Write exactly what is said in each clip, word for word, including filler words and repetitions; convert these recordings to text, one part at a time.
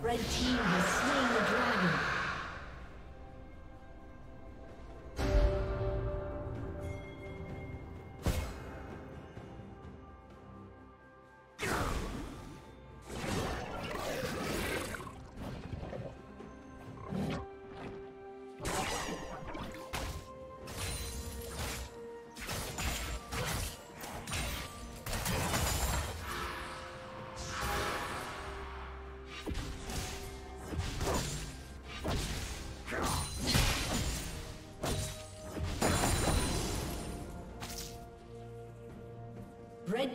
Red team has slain the dragon. Red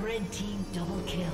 Red team double kill.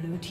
Blue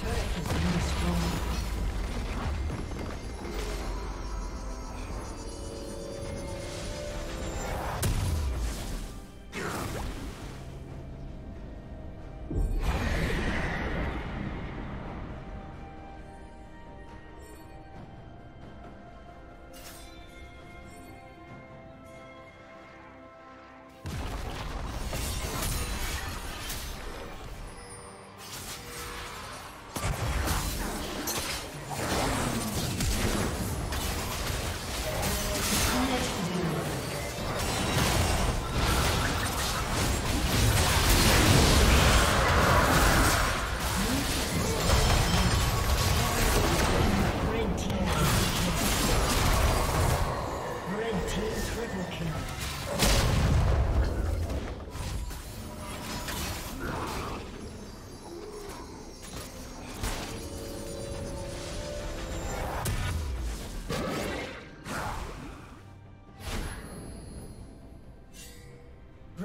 team's turret has been destroyed.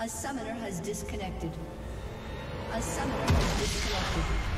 A summoner has disconnected. A summoner has disconnected.